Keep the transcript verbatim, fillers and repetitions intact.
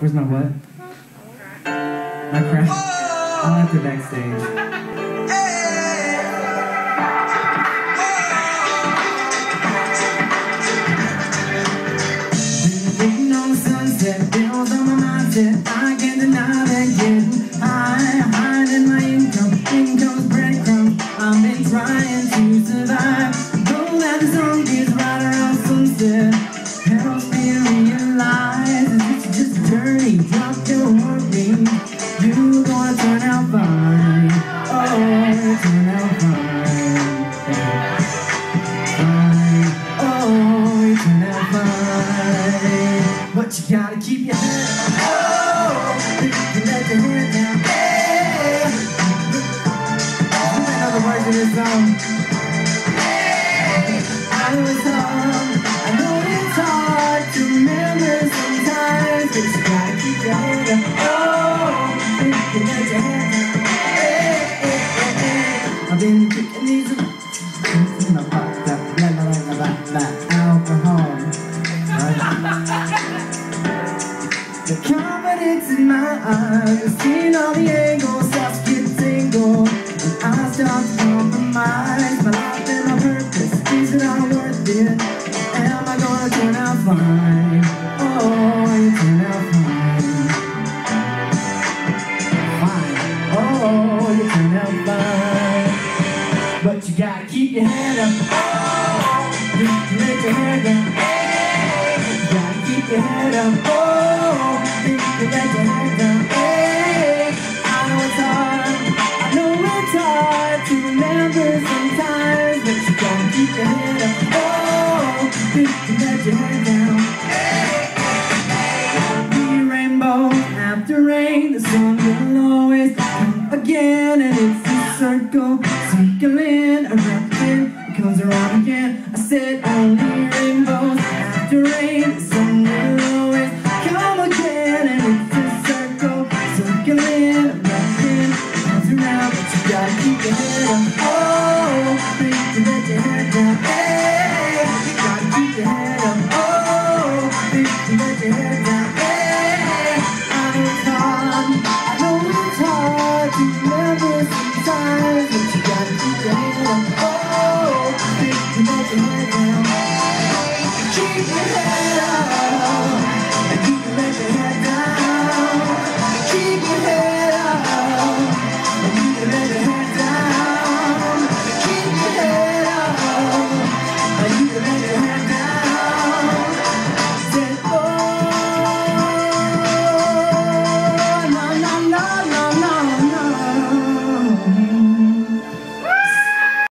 Where's my what? My crack. I left her backstage. You gotta keep your head up. Oh, you can let your head down. Hey, I know the words of this song. Hey, I know it's hard. I know it's hard to remember sometimes, but you gotta keep your head up. Oh, you can let your head down. Hey, hey, hey, hey. I've been picking these up. It's in my box. La la la la la. Alcohol. The confidence in my eyes, seeing all the angles, starts to get tingle. And I start to compromise my life and my purpose. Is it all worth it? Am I gonna turn out fine? Oh, you turn out fine. Fine. Oh, you turn out fine. But you gotta keep your head up. Oh, you can let your head down. Hey, you gotta keep your head up. Oh. You let your head down, hey, I know it's hard, I know it's hard to remember sometimes, but you gotta keep your head up, oh, you let your head down, hey, hey, rainbow after rain, the sun will always come again, and it's a circle, circling around, and it comes around again, I said, oh,